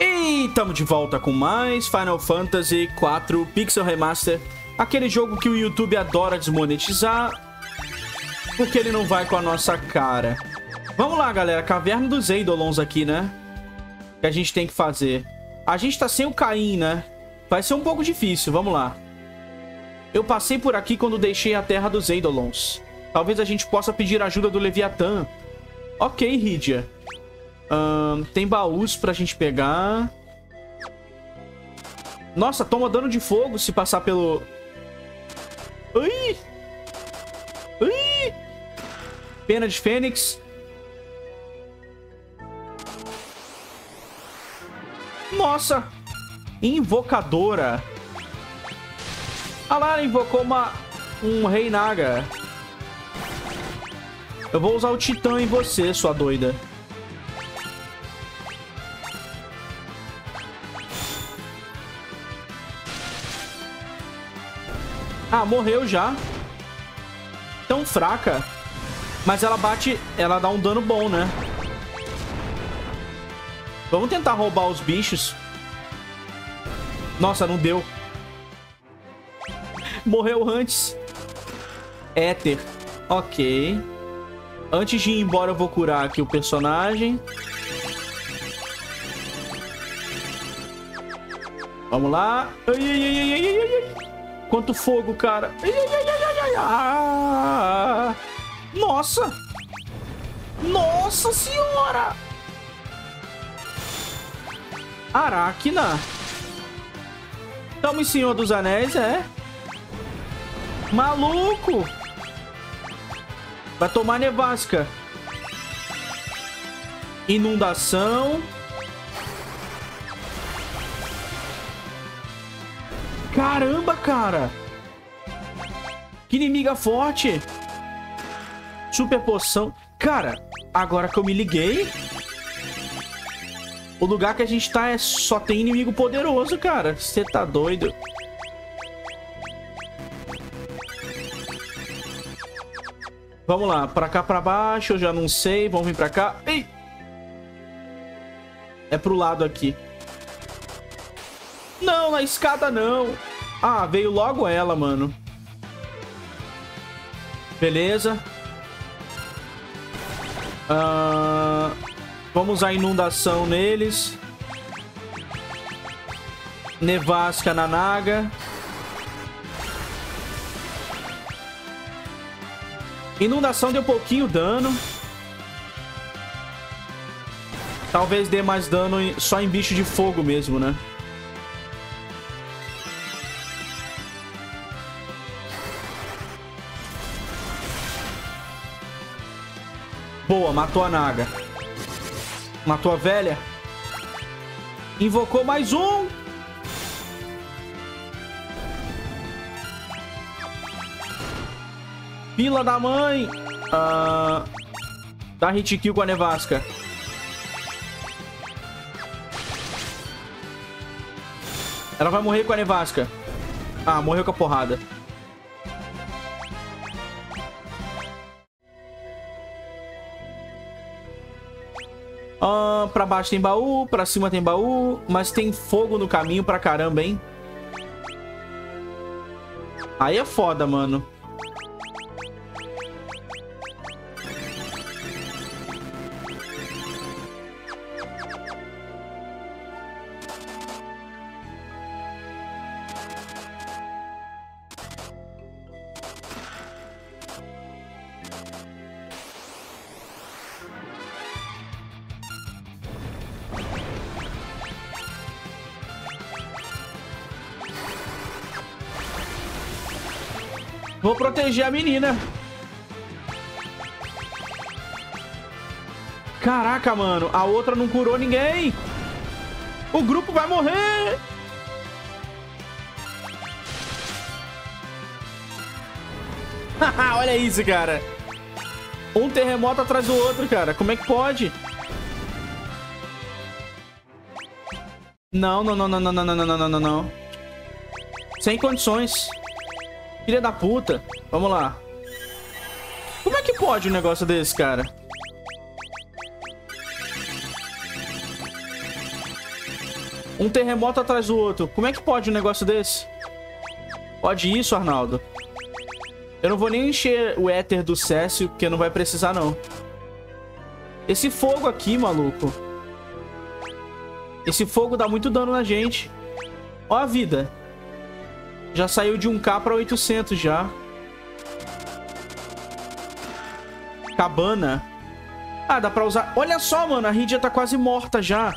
E estamos de volta com mais Final Fantasy 4 Pixel Remaster. Aquele jogo que o YouTube adora desmonetizar, porque ele não vai com a nossa cara. Vamos lá, galera. Caverna dos Eidolons aqui, né? Que a gente tem que fazer. A gente tá sem o Kain, né? Vai ser um pouco difícil. Vamos lá. Eu passei por aqui quando deixei a Terra dos Eidolons. Talvez a gente possa pedir ajuda do Leviathan. Ok, Rydia. Tem baús pra gente pegar. Nossa, toma dano de fogo se passar pelo... Ai! Ai! Pena de Fênix. Nossa! Invocadora. Ah lá, invocou um rei Naga. Eu vou usar o Titã em você, sua doida. Ah, morreu já. Tão fraca. Mas ela bate... Ela dá um dano bom, né? Vamos tentar roubar os bichos. Nossa, não deu. Morreu antes. Éter. Ok. Antes de ir embora, eu vou curar aqui o personagem. Vamos lá. Ai, ai, ai, ai, ai, ai. Quanto fogo, cara. Ai, ai, ai, ai, ai, ai. Nossa. Nossa senhora. Aracna. Tamo em Senhor dos Anéis, é? Maluco. Vai tomar nevasca. Inundação. Caramba, cara! Que inimiga forte! Super poção. Cara, agora que eu me liguei... O lugar que a gente tá só tem inimigo poderoso, cara. Você tá doido? Vamos lá. Pra cá, pra baixo. Eu já não sei. Vamos vir pra cá. Ei! É pro lado aqui. Não, na escada não. Ah, veio logo ela, mano. Beleza. Vamos usar inundação neles. Nevasca na Naga. Inundação deu pouquinho dano. Talvez dê mais dano só em bicho de fogo mesmo, né? Boa, matou a Naga. Matou a velha. Invocou mais um. Pila da mãe. Dá hit kill com a nevasca. Ela vai morrer com a nevasca. Ah, morreu com a porrada. Pra baixo tem baú, pra cima tem baú, mas tem fogo no caminho pra caramba, hein? Aí é foda, mano. Vou proteger a menina. Caraca, mano. A outra não curou ninguém. O grupo vai morrer. Olha isso, cara. Um terremoto atrás do outro, cara. Como é que pode? Não, não, não, não, não, não, não, não, não, não. Sem condições. Filha da puta. Vamos lá. Como é que pode um negócio desse, cara? Um terremoto atrás do outro. Como é que pode um negócio desse? Pode isso, Arnaldo. Eu não vou nem encher o éter do Céssio, porque não vai precisar, não. Esse fogo aqui, maluco. Esse fogo dá muito dano na gente. Ó a vida. Já saiu de 1.000 pra 800 já. Cabana. Ah, dá pra usar... Olha só, mano. A Rydia tá quase morta já.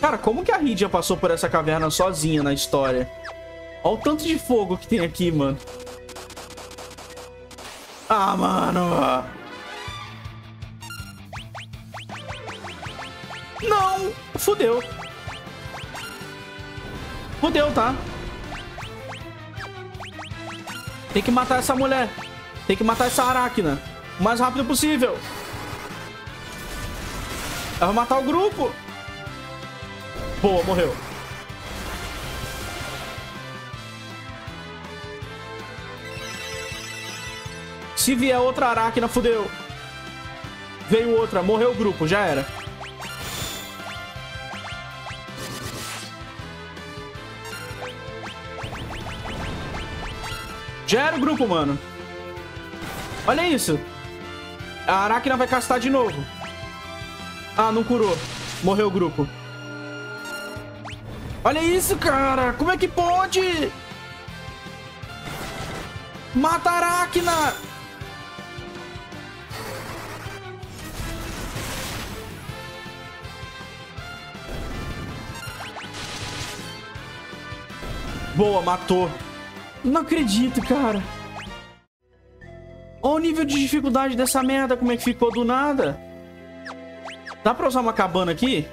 Cara, como que a Rydia passou por essa caverna sozinha na história? Olha o tanto de fogo que tem aqui, mano. Ah, mano. Não. Fudeu. Fudeu, tá? Tem que matar essa mulher. Tem que matar essa aracna. O mais rápido possível. Ela vai matar o grupo. Boa, morreu. Se vier outra aracna, fudeu. Veio outra. Morreu o grupo. Já era. Já era o grupo, mano. Olha isso. A aracna vai castar de novo. Ah, não curou. Morreu o grupo. Olha isso, cara. Como é que pode? Mata a aracna. Boa, matou. Não acredito, cara. Olha o nível de dificuldade dessa merda. Como é que ficou do nada? Dá pra usar uma cabana aqui?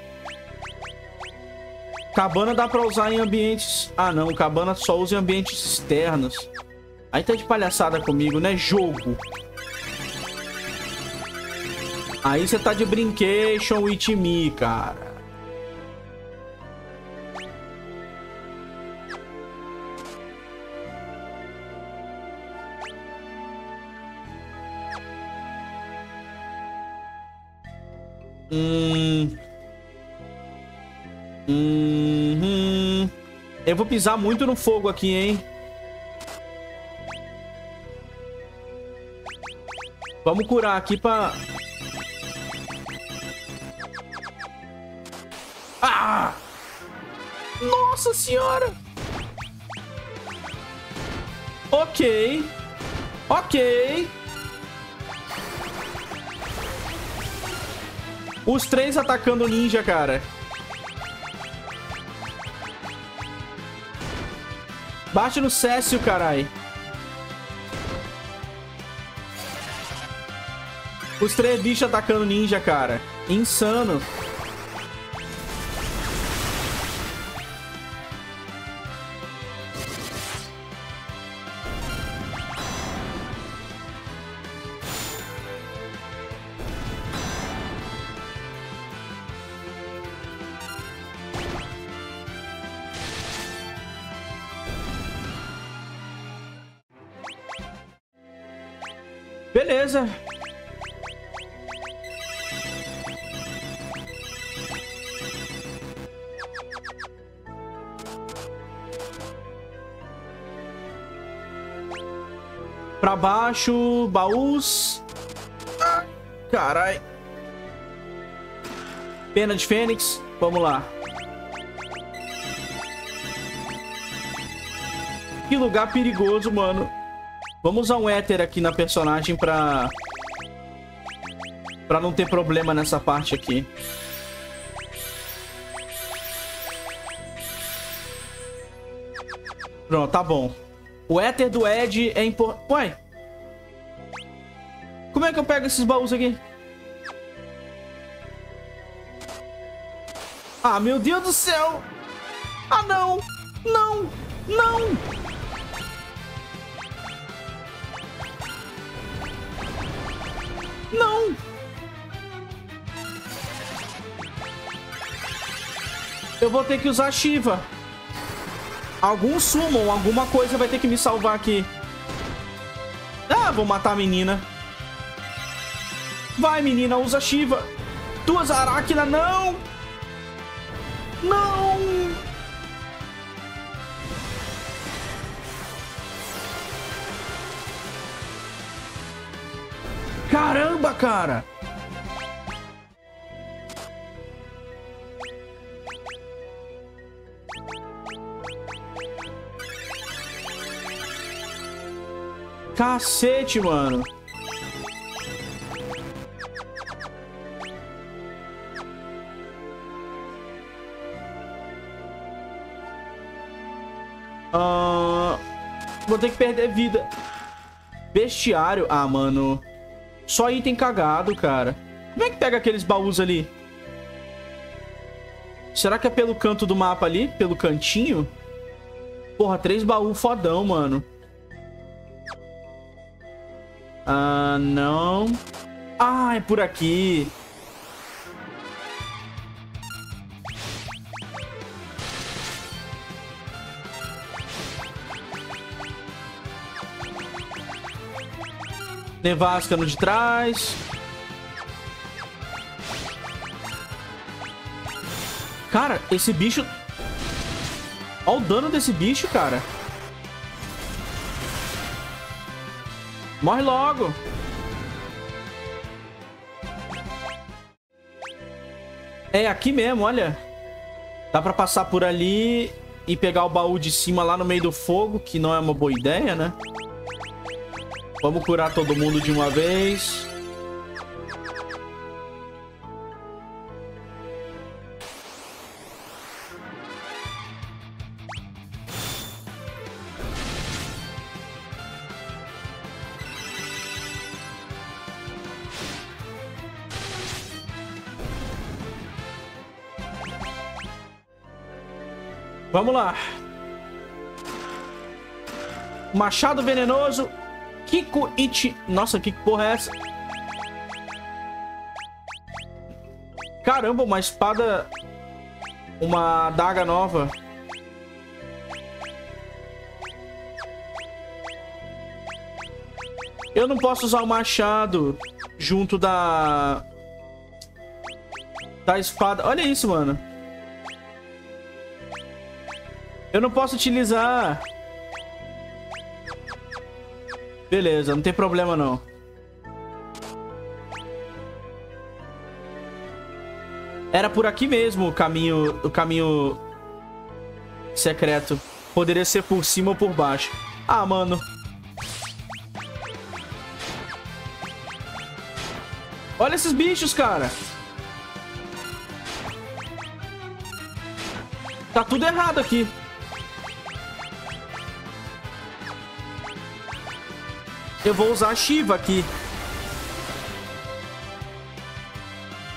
Cabana dá pra usar em ambientes... Ah, não. Cabana só usa em ambientes externos. Aí tá de palhaçada comigo, né? Jogo. Aí você tá de brincation with me, cara. Eu vou pisar muito no fogo aqui, hein? Vamos curar aqui pra... Ah! Nossa senhora! Ok. Ok. Os três atacando o ninja, cara. Bate no Céssio, carai. Os três bichos atacando o ninja, cara. Insano. Beleza. Pra baixo, baús. Ah, carai. Pena de Fênix. Vamos lá. Que lugar perigoso, mano. Vamos usar um éter aqui na personagem pra não ter problema nessa parte aqui. Pronto, tá bom. O éter do Ed é importante. Ué! Como é que eu pego esses baús aqui? Ah, meu Deus do céu! Ah, não! Não! Não! Não! Eu vou ter que usar Shiva. Alguns sumam, alguma coisa vai ter que me salvar aqui. Ah, vou matar a menina. Vai, menina, usa Shiva. duas Aracnas, não! Não! Caramba, cara! Cacete, mano. Vou ter que perder vida. Bestiário. Ah, mano. Só item cagado, cara. Como é que pega aqueles baús ali? Será que é pelo canto do mapa ali? Pelo cantinho? Porra, 3 baús fodão, mano. Ah, não. Ah, é por aqui. Nevasca no de trás. Cara, esse bicho... Olha o dano desse bicho, cara. Morre logo. É aqui mesmo, olha. Dá pra passar por ali e pegar o baú de cima lá no meio do fogo, que não é uma boa ideia, né? Vamos curar todo mundo de uma vez. Vamos lá. Machado venenoso. Kiko Ichi. Nossa, que porra é essa? Caramba, uma espada. Uma adaga nova. Eu não posso usar o machado junto da... da espada. Olha isso, mano. Eu não posso utilizar. Beleza, não tem problema não. Era por aqui mesmo o caminho secreto. Poderia ser por cima ou por baixo. Ah, mano. Olha esses bichos, cara. Tá tudo errado aqui. Eu vou usar a Shiva aqui.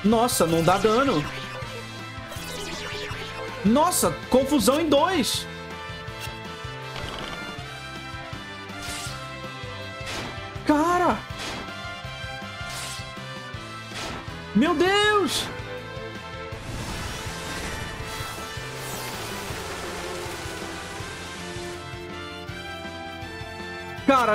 Nossa, não dá dano. Nossa, confusão em 2. Cara. Meu Deus. Cara,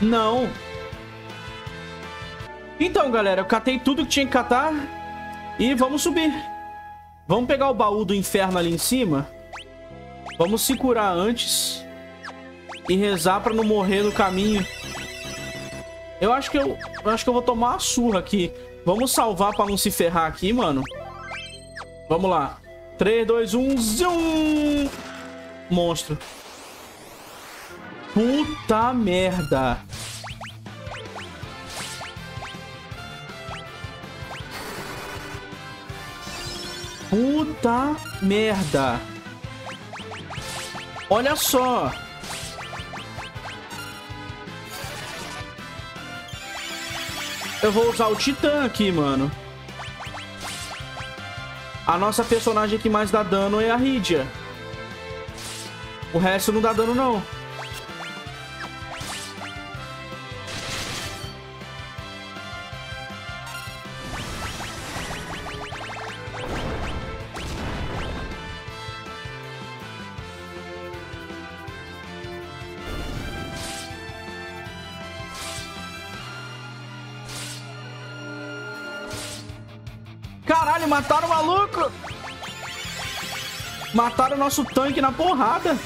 Não. Então, galera, eu catei tudo que tinha que catar. E vamos subir. Vamos pegar o baú do inferno ali em cima. Vamos se curar antes. E rezar pra não morrer no caminho. Eu acho que eu vou tomar uma surra aqui. Vamos salvar pra não se ferrar aqui, mano. Vamos lá. 3, 2, 1, zoom! Monstro. Puta merda. Puta merda. Olha só. Eu vou usar o Titã aqui, mano. A nossa personagem que mais dá dano é a Rydia. O resto não dá dano, não. Caralho, mataram o maluco! Mataram o nosso tanque na porrada.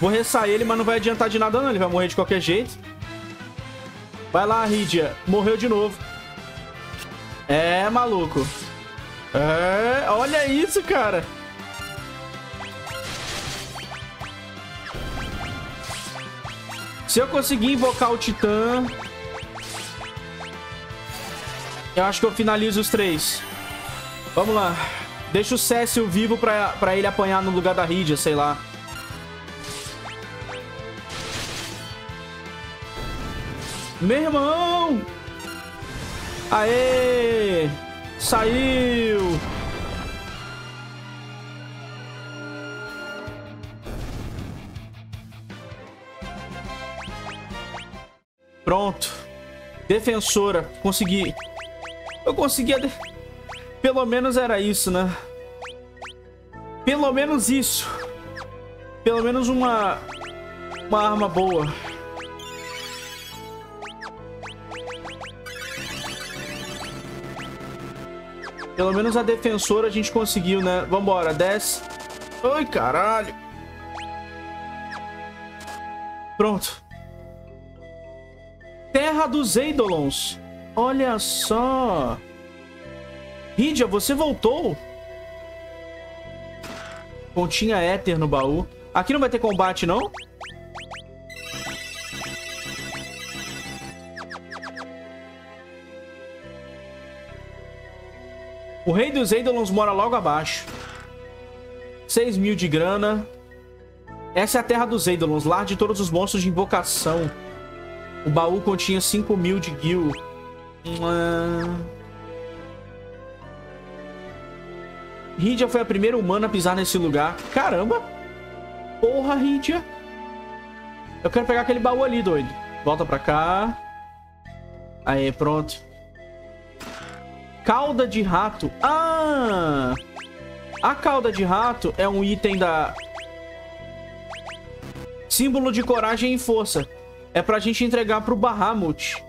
Vou ressair ele, mas não vai adiantar de nada, não. Ele vai morrer de qualquer jeito. Vai lá, Rydia. Morreu de novo. É, maluco. É, olha isso, cara. Se eu conseguir invocar o Titã, eu acho que eu finalizo os três. Vamos lá. Deixa o Céssio vivo pra ele apanhar no lugar da Rydia, sei lá. Meu irmão! Aê! Saiu! Pronto. Defensora. Consegui. Eu consegui a... Pelo menos era isso, né? Pelo menos isso. Pelo menos uma arma boa. Pelo menos a defensora a gente conseguiu, né? Vambora, desce. Ai, caralho. Pronto. Terra dos Eidolons. Olha só. Rydia, você voltou? Continha éter no baú. Aqui não vai ter combate, não? O rei dos Eidolons mora logo abaixo. 6 mil de grana. Essa é a terra dos Eidolons, lar de todos os monstros de invocação. O baú continha 5 mil de gil. Rydia foi a primeira humana a pisar nesse lugar. Caramba! Porra, Rydia! Eu quero pegar aquele baú ali, doido. Volta pra cá. Aê, pronto. Cauda de rato. Ah! A cauda de rato é um item da... Símbolo de coragem e força. É pra gente entregar pro Bahamut.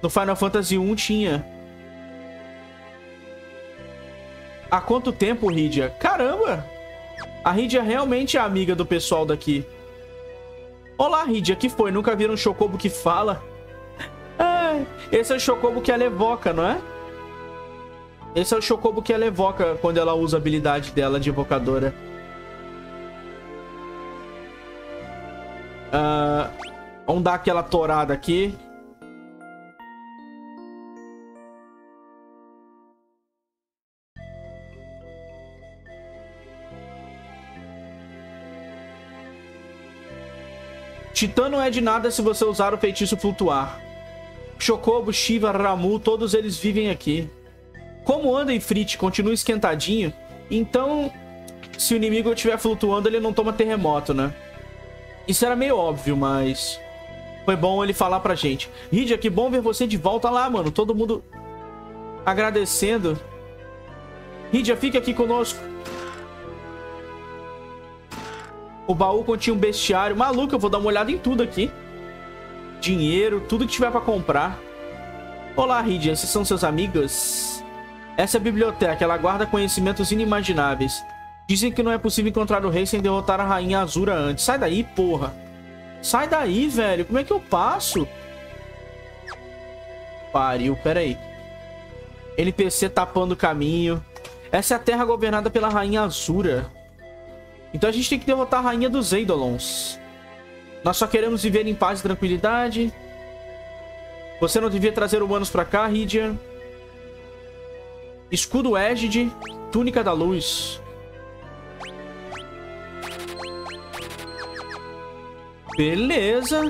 No Final Fantasy 1 tinha... Há quanto tempo, Rydia? Caramba! A Rydia realmente é amiga do pessoal daqui. Olá, Rydia. Que foi? Nunca viram um Chocobo que fala? É, esse é o Chocobo que ela evoca, não é? Esse é o Chocobo que ela evoca quando ela usa a habilidade dela de evocadora. Vamos dar aquela torada aqui. Titã não é de nada se você usar o feitiço flutuar. Chocobo, Shiva, Ramu, todos eles vivem aqui. Como anda Ifrit, continua esquentadinho. Então, se o inimigo estiver flutuando, ele não toma terremoto, né? Isso era meio óbvio, mas... Foi bom ele falar pra gente. Rydia, que bom ver você de volta lá, mano. Todo mundo agradecendo. Rydia, fica aqui conosco. O baú continha um bestiário. Maluco, eu vou dar uma olhada em tudo aqui. Dinheiro, tudo que tiver pra comprar. Olá, Rydia. Esses são seus amigos? Essa é a biblioteca. Ela guarda conhecimentos inimagináveis. Dizem que não é possível encontrar o rei sem derrotar a rainha Asura antes. Sai daí, porra. Sai daí, velho. Como é que eu passo? Pariu, peraí. NPC tapando o caminho. Essa é a terra governada pela rainha Asura. Então a gente tem que derrotar a rainha dos Eidolons. Nós só queremos viver em paz e tranquilidade. Você não devia trazer humanos pra cá, Rydia. Escudo Égide, Túnica da Luz. Beleza.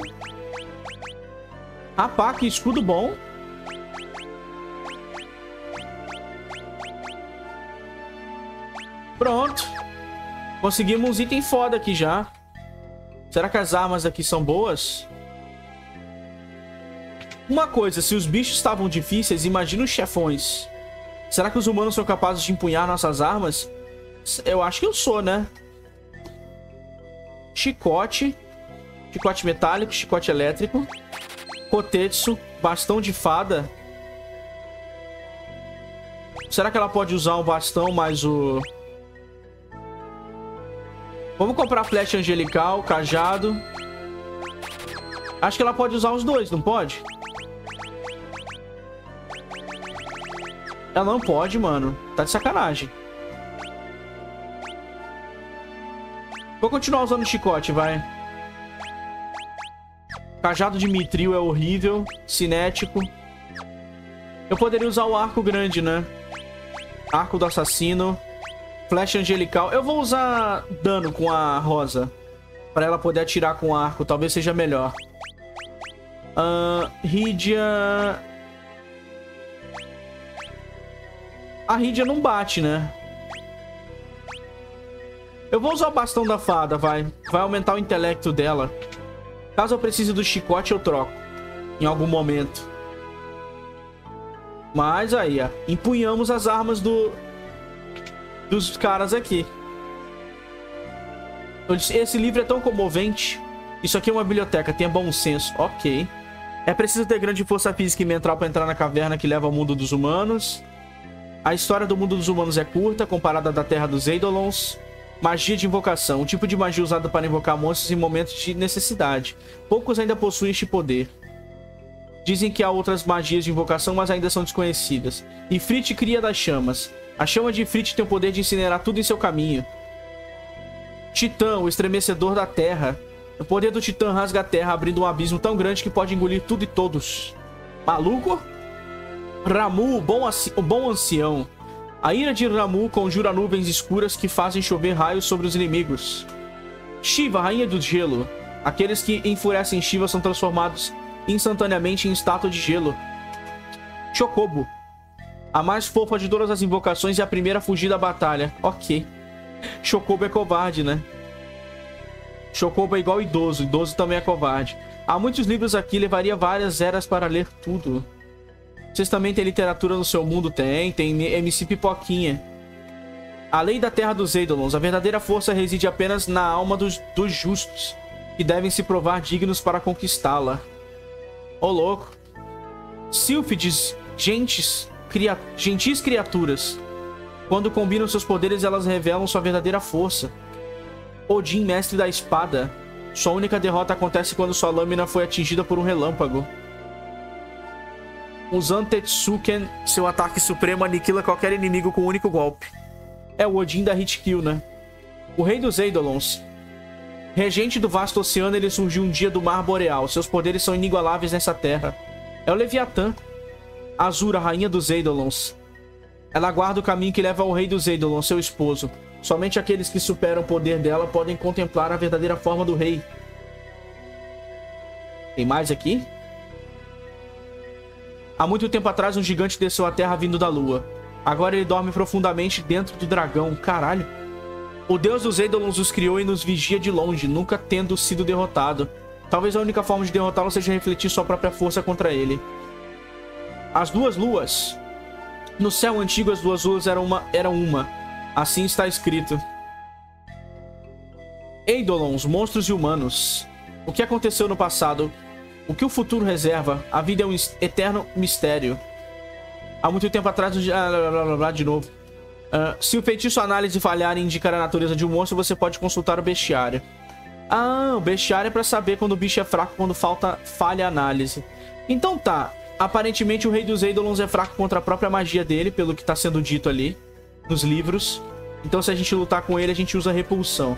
Rapá, que escudo bom. Pronto. Conseguimos uns itens foda aqui já. Será que as armas aqui são boas? Uma coisa, se os bichos estavam difíceis, imagina os chefões. Será que os humanos são capazes de empunhar nossas armas? Eu acho que eu sou, né? Chicote. Chicote metálico, chicote elétrico. Kotetsu, bastão de fada. Será que ela pode usar um bastão mais o... Vamos comprar flecha angelical, cajado. Acho que ela pode usar os dois, não pode? Ela não pode, mano. Tá de sacanagem. Vou continuar usando o chicote, vai. Cajado de mitril é horrível. Cinético. Eu poderia usar o arco grande, né? Arco do assassino. Flecha angelical. Eu vou usar dano com a Rosa. Pra ela poder atirar com o arco. Talvez seja melhor. Rydia... A Rydia não bate, né? Eu vou usar o bastão da fada, vai. Vai aumentar o intelecto dela. Caso eu precise do chicote, eu troco. Em algum momento. Mas aí, ó. Empunhamos as armas dos caras aqui. Eu disse, esse livro é tão comovente. Isso aqui é uma biblioteca, tenha bom senso. Ok. É preciso ter grande força física e mental para entrar na caverna que leva ao mundo dos humanos. A história do mundo dos humanos é curta, comparada à da Terra dos Eidolons. Magia de invocação. Um tipo de magia usada para invocar monstros em momentos de necessidade. Poucos ainda possuem este poder. Dizem que há outras magias de invocação, mas ainda são desconhecidas. Ifrit, cria das chamas. A chama de Ifrit tem o poder de incinerar tudo em seu caminho. Titã, o estremecedor da terra. O poder do Titã rasga a terra, abrindo um abismo tão grande que pode engolir tudo e todos. Maluco? Ramu, o bom ancião. A ira de Ramu conjura nuvens escuras que fazem chover raios sobre os inimigos. Shiva, rainha do gelo. Aqueles que enfurecem Shiva são transformados instantaneamente em estátua de gelo. Chocobo, a mais fofa de todas as invocações e a primeira a fugir da batalha. Ok. Chocobo é covarde, né? Chocobo é igual idoso. Idoso também é covarde. Há muitos livros aqui, levaria várias eras para ler tudo. Vocês também têm literatura no seu mundo? Tem MC Pipoquinha. A lei da Terra dos Eidolons. A verdadeira força reside apenas na alma dos justos, que devem se provar dignos para conquistá-la. Ô, louco. Sílfides, gentis criaturas. Quando combinam seus poderes, elas revelam sua verdadeira força. Odin, mestre da espada. Sua única derrota acontece quando sua lâmina foi atingida por um relâmpago. O Zantetsuken, seu ataque supremo, aniquila qualquer inimigo com um único golpe. É o Odin da Hit Kill, né? O rei dos Eidolons. Regente do vasto oceano, ele surgiu um dia do mar boreal. Seus poderes são inigualáveis nessa terra. É o Leviathan. Asura, rainha dos Eidolons. Ela guarda o caminho que leva ao rei dos Eidolons, seu esposo. Somente aqueles que superam o poder dela podem contemplar a verdadeira forma do rei. Tem mais aqui? Há muito tempo atrás, um gigante desceu à terra vindo da lua. Agora ele dorme profundamente dentro do dragão. Caralho. O deus dos Eidolons os criou e nos vigia de longe, nunca tendo sido derrotado. Talvez a única forma de derrotá-lo seja refletir sua própria força contra ele. As duas luas. No céu antigo, as duas luas eram uma. Assim está escrito. Eidolons, monstros e humanos. O que aconteceu no passado? O que o futuro reserva? A vida é um eterno mistério. Há muito tempo atrás... de novo. Se o feitiço análise falhar e indicar a natureza de um monstro, você pode consultar o bestiário. Ah, o bestiário é pra saber quando o bicho é fraco, quando falha a análise. Então tá. Aparentemente o rei dos Eidolons é fraco contra a própria magia dele, pelo que tá sendo dito ali nos livros. Então se a gente lutar com ele, a gente usa repulsão.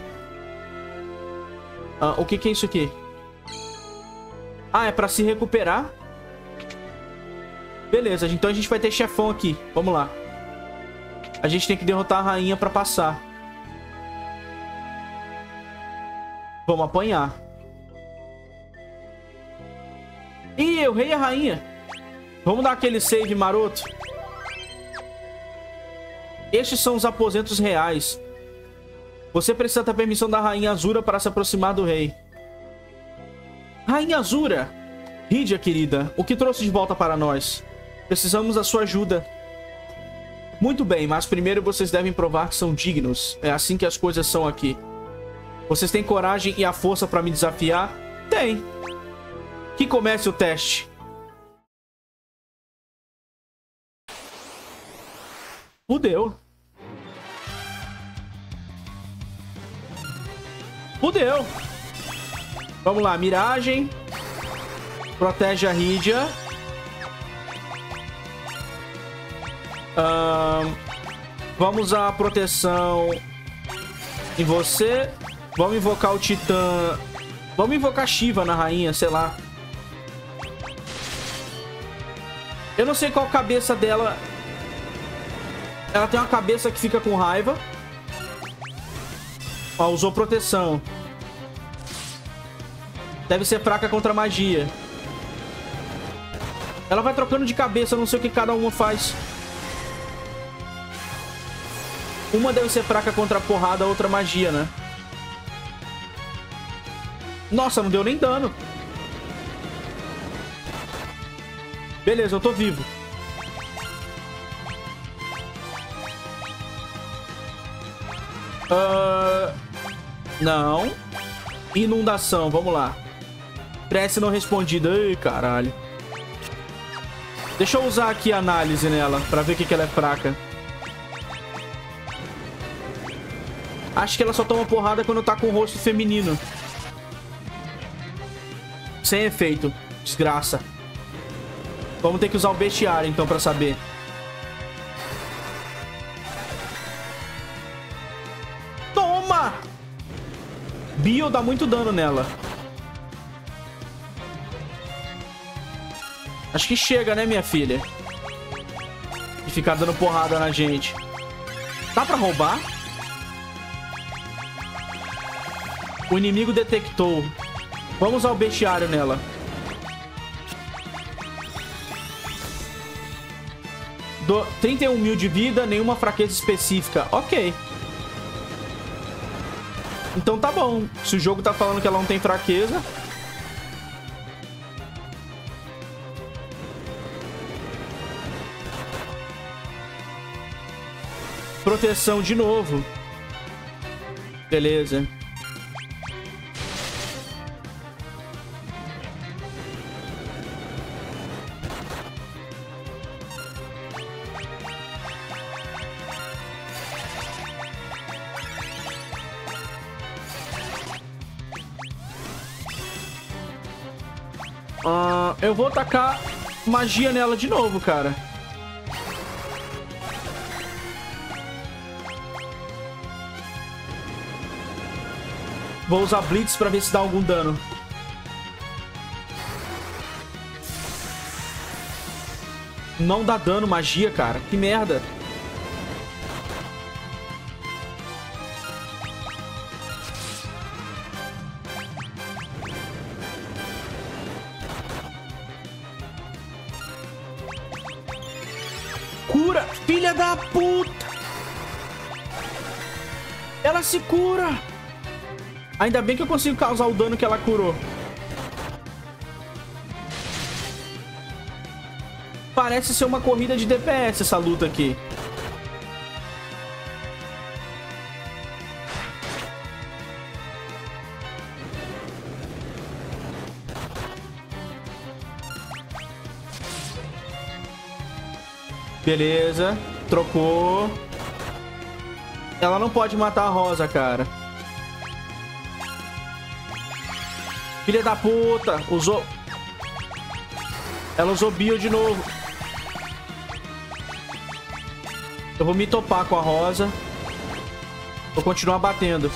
O que é isso aqui? Ah, é pra se recuperar? Beleza, então a gente vai ter chefão aqui. Vamos lá. A gente tem que derrotar a rainha pra passar. Vamos apanhar. Ih, eu rei a rainha. Vamos dar aquele save maroto. Estes são os aposentos reais. Você precisa da permissão da Rainha Asura para se aproximar do rei. Rainha Asura! Rydia, querida, o que trouxe de volta para nós? Precisamos da sua ajuda. Muito bem, mas primeiro vocês devem provar que são dignos. É assim que as coisas são aqui. Vocês têm coragem e a força para me desafiar? Tem! Que comece o teste. Fudeu. Fudeu. Vamos lá, miragem. Protege a Rydia. Vamos à proteção em você. Vamos invocar o Titã. Vamos invocar Shiva na rainha, sei lá. Eu não sei qual cabeça dela. Ela tem uma cabeça que fica com raiva. Ó, usou proteção. Deve ser fraca contra magia. Ela vai trocando de cabeça, eu não sei o que cada uma faz. Uma deve ser fraca contra porrada, a outra magia, né? Nossa, não deu nem dano. Beleza, eu tô vivo. Não. Inundação, vamos lá. Prece não respondida. Ai, caralho. Deixa eu usar aqui a análise nela, pra ver o que que ela é fraca. Acho que ela só toma porrada quando tá com o rosto feminino. Sem efeito. Desgraça. Vamos ter que usar o bestiário, então, pra saber. Toma! Bio dá muito dano nela. Acho que chega, né, minha filha? E ficar dando porrada na gente. Dá pra roubar? O inimigo detectou. Vamos ao bestiário nela. Do 31 mil de vida, nenhuma fraqueza específica. Ok. Então tá bom. Se o jogo tá falando que ela não tem fraqueza... Proteção de novo. Beleza. Eu vou tacar magia nela de novo, cara. Vou usar Blitz pra ver se dá algum dano. Não dá dano magia, cara. Que merda. Filha da puta! Ela se cura! Ainda bem que eu consigo causar o dano que ela curou. Parece ser uma corrida de DPS essa luta aqui. Beleza, trocou. Ela não pode matar a Rosa, cara. Filha da puta, usou. Ela usou bio de novo. Eu vou me topar com a Rosa. Vou continuar batendo.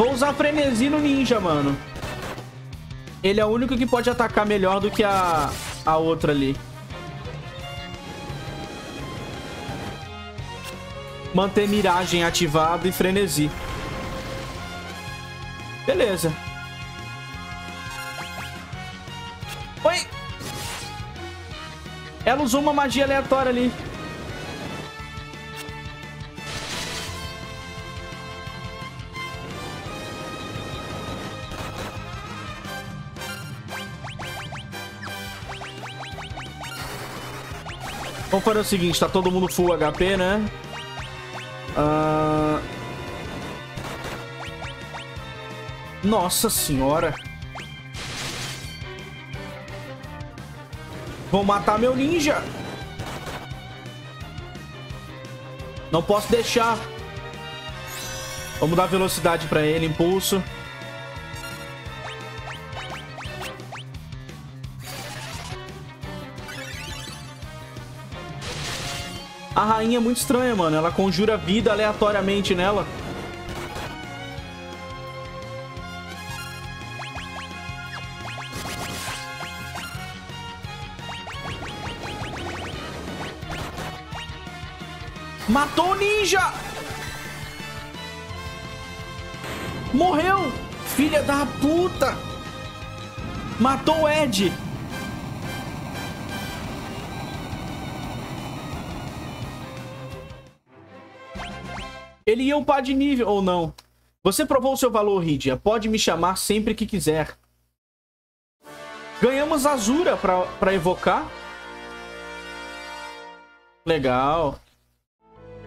Vou usar Frenesi no ninja, mano. Ele é o único que pode atacar melhor do que a outra ali. Manter miragem ativada e Frenesi. Beleza. Oi! Ela usou uma magia aleatória ali. Vamos fazer o seguinte, tá todo mundo full HP, né? Nossa senhora. Vou matar meu ninja. Não posso deixar. Vamos dar velocidade pra ele, impulso. A rainha é muito estranha, mano. Ela conjura vida aleatoriamente nela. Matou o ninja! Morreu! Filha da puta! Matou o Ed! Ele ia upar de nível, ou não. Você provou o seu valor, Rydia. Pode me chamar sempre que quiser. Ganhamos Asura pra evocar. Legal.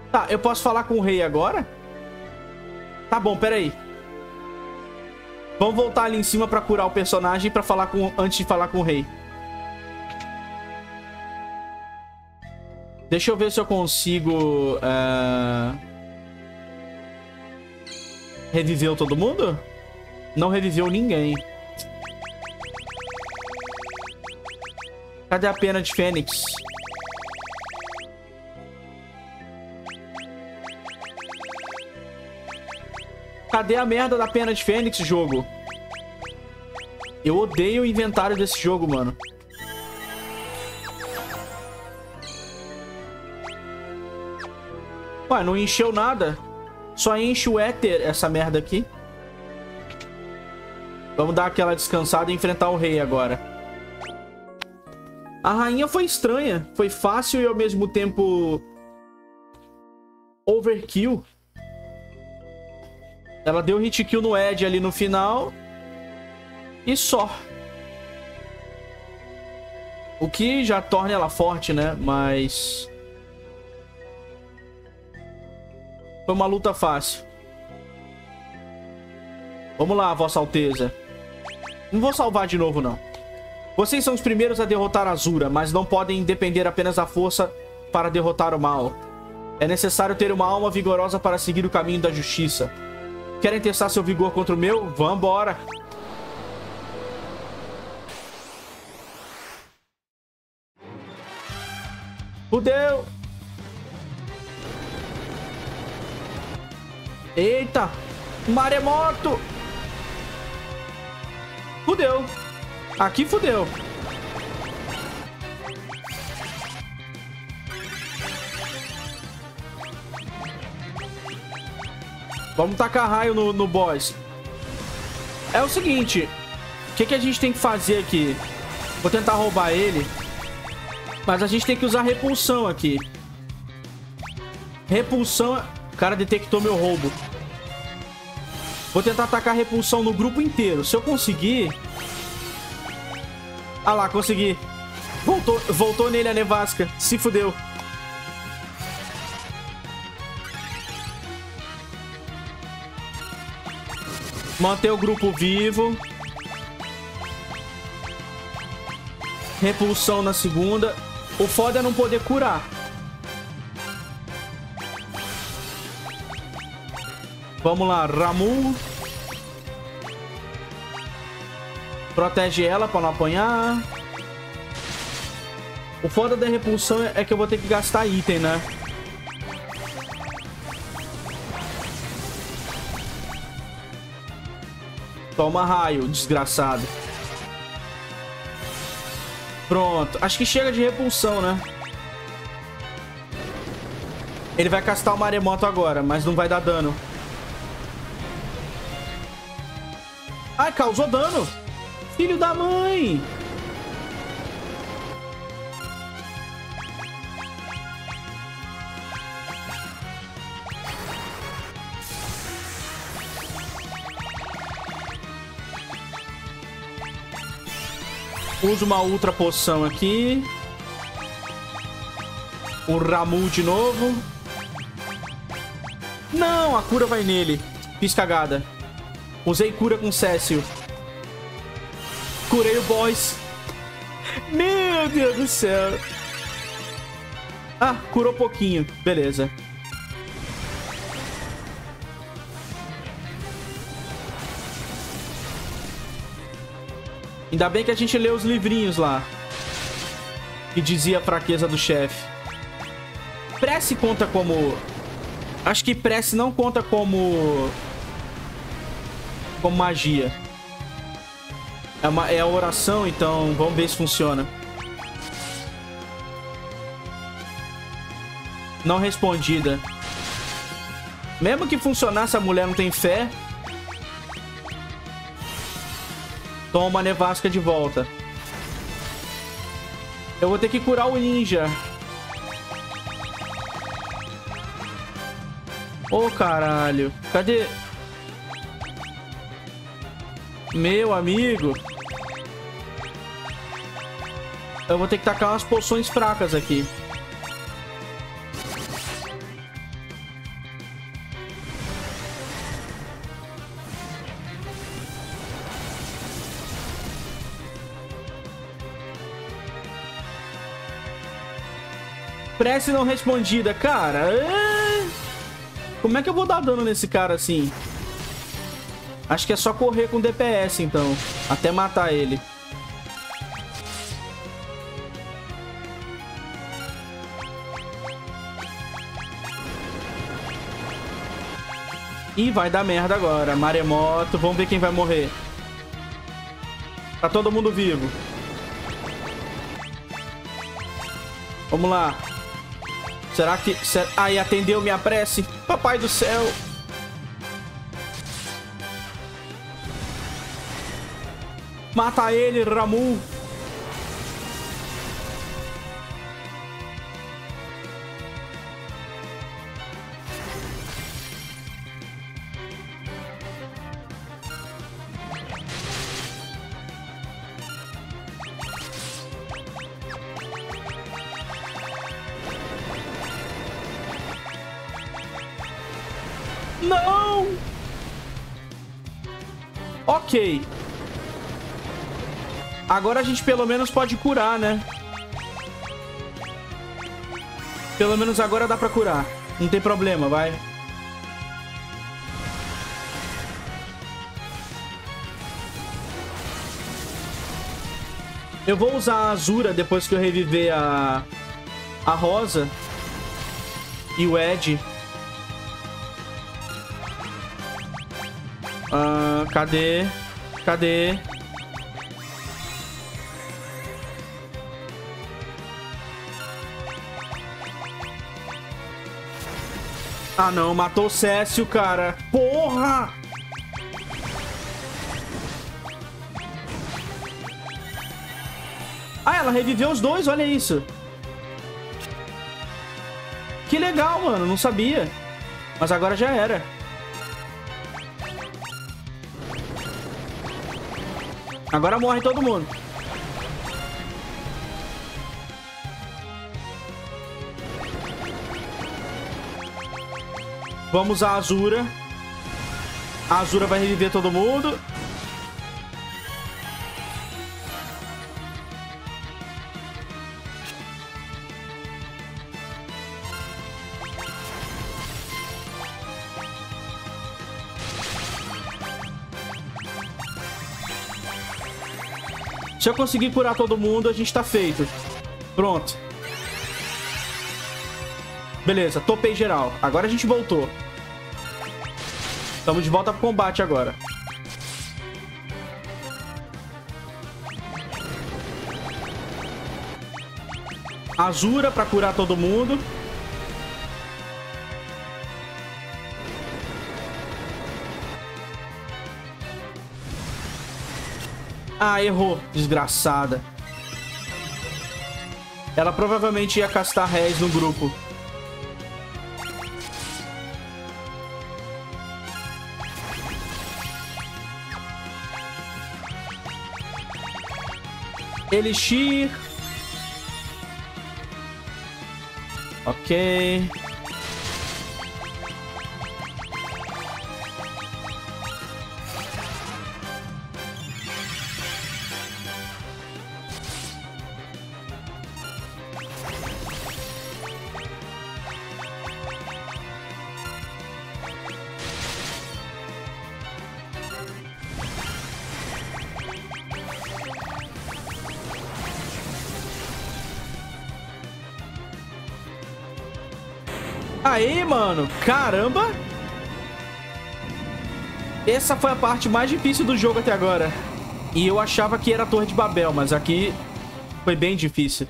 Tá, eu posso falar com o rei agora? Tá bom, peraí. Vamos voltar ali em cima pra curar o personagem pra falar com, antes de falar com o rei. Deixa eu ver se eu consigo... Reviveu todo mundo? Não reviveu ninguém. Cadê a Pena de Fênix? Cadê a merda da Pena de Fênix, jogo? Eu odeio o inventário desse jogo, mano. Ué, não encheu nada. Só enche o éter, essa merda aqui. Vamos dar aquela descansada e enfrentar o rei agora. A rainha foi estranha. Foi fácil e ao mesmo tempo... overkill. Ela deu hit kill no Ed ali no final. E só. O que já torna ela forte, né? Mas... foi uma luta fácil. Vamos lá, Vossa Alteza. Não vou salvar de novo, não. Vocês são os primeiros a derrotar Asura, mas não podem depender apenas da força para derrotar o mal. É necessário ter uma alma vigorosa para seguir o caminho da justiça. Querem testar seu vigor contra o meu? Vambora! Fudeu! Eita! Maremoto! Fudeu! Aqui fudeu! Vamos tacar raio no boss. É o seguinte. O que a gente tem que fazer aqui? Vou tentar roubar ele. Mas a gente tem que usar repulsão aqui. Repulsão... o cara detectou meu roubo. Vou tentar atacar a repulsão no grupo inteiro. Se eu conseguir... ah lá, consegui. Voltou nele a nevasca. Se fudeu. Manter o grupo vivo. Repulsão na segunda. O foda é não poder curar. Vamos lá, Ramu. Protege ela pra não apanhar. O foda da repulsão é que eu vou ter que gastar item, né? Toma raio, desgraçado. Pronto. Acho que chega de repulsão, né? Ele vai castar o Maremoto agora, mas não vai dar dano. Ai, causou dano. Filho da mãe. Uso uma ultra poção aqui. O Ramu de novo. Não, a cura vai nele. Fiz cagada. Usei cura com Céssio. Curei o boss. Meu Deus do céu. Ah, curou pouquinho. Beleza. Ainda bem que a gente leu os livrinhos lá, que dizia a fraqueza do chefe. Prece conta como... Acho que Prece não conta como... Como magia. É a oração, então vamos ver se funciona. Não respondida. Mesmo que funcionasse, a mulher não tem fé... Toma a Nevasca de volta. Eu vou ter que curar o ninja. Ô, caralho. Cadê? Meu amigo. Eu vou ter que tacar umas poções fracas aqui. Prece não respondida, cara. Como é que eu vou dar dano nesse cara assim? Acho que é só correr com DPS, então. Até matar ele. Ih, vai dar merda agora. Maremoto. Vamos ver quem vai morrer. Tá todo mundo vivo. Vamos lá. Será que... Aí, atendeu minha prece? Papai do céu! Mata ele, Ramu! Não! Ok. Agora a gente pelo menos pode curar, né? Pelo menos agora dá pra curar. Não tem problema, vai. Eu vou usar a Asura depois que eu reviver a Rosa e o Ed. Cadê? Cadê? Ah, não. Matou o Céssio, cara. Porra! Ah, ela reviveu os dois. Olha isso. Que legal, mano. Não sabia. Mas agora já era. Agora morre todo mundo. Vamos à Asura. A Asura vai reviver todo mundo. Se eu conseguir curar todo mundo, a gente tá feito. Pronto. Beleza, topei geral. Agora a gente voltou. Estamos de volta pro combate agora. Asura pra curar todo mundo. Ah, errou. Desgraçada. Ela provavelmente ia castar Rez no grupo. Elixir. Ok. Aí, mano, caramba! Essa foi a parte mais difícil do jogo até agora. E eu achava que era a Torre de Babel, mas aqui foi bem difícil.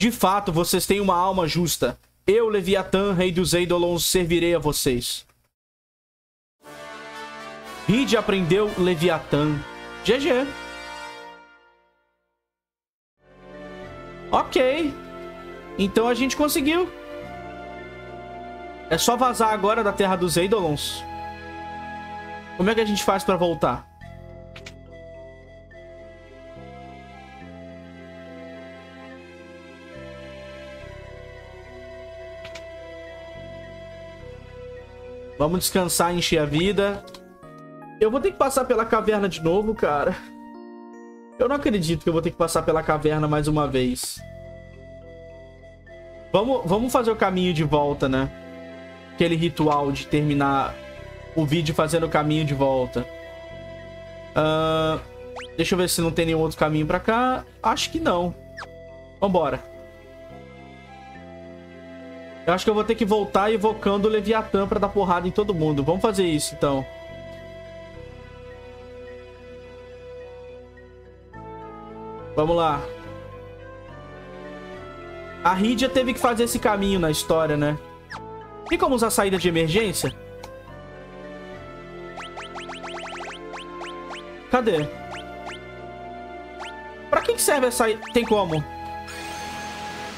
De fato, vocês têm uma alma justa. Eu, Leviathan, rei dos Eidolons, servirei a vocês. Rydia aprendeu Leviathan. GG. Ok. Então a gente conseguiu. É só vazar agora da Terra dos Eidolons. Como é que a gente faz pra voltar? Vamos descansar, encher a vida. Eu vou ter que passar pela caverna de novo, cara. Eu não acredito que eu vou ter que passar pela caverna mais uma vez. Vamos fazer o caminho de volta, né? Aquele ritual de terminar o vídeo fazendo o caminho de volta. Deixa eu ver se não tem nenhum outro caminho pra cá. Acho que não. Vambora. Eu acho que eu vou ter que voltar evocando o Leviathan pra dar porrada em todo mundo. Vamos fazer isso, então. Vamos lá. A Rydia teve que fazer esse caminho na história, né? Tem como usar saída de emergência? Cadê? Pra que serve essa... Tem como?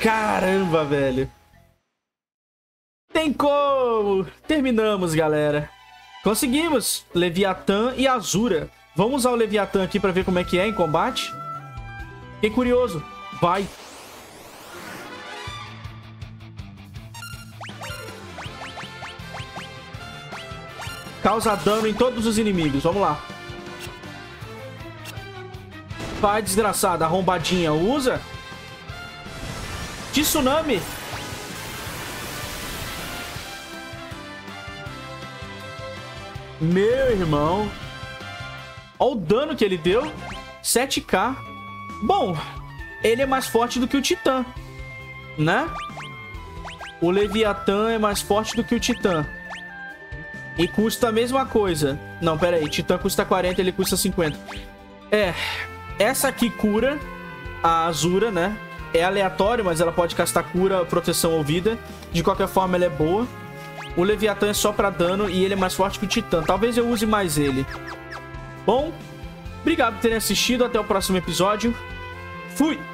Caramba, velho. Tem como! Terminamos, galera. Conseguimos! Leviathan e Asura. Vamos usar o Leviathan aqui pra ver como é que é em combate? Fiquei curioso. Vai! Causa dano em todos os inimigos. Vamos lá. Vai, desgraçada. Arrombadinha. Usa. Tsunami. Meu irmão. Olha o dano que ele deu. 7k. Bom, ele é mais forte do que o Titã, né? O Leviathan é mais forte do que o Titã. E custa a mesma coisa. Não, pera aí. Titã custa 40, ele custa 50. É. Essa aqui cura a Asura, né? É aleatório, mas ela pode castar cura, proteção ou vida. De qualquer forma, ela é boa. O Leviathan é só pra dano e ele é mais forte que o Titã. Talvez eu use mais ele. Bom, obrigado por terem assistido. Até o próximo episódio. Fui!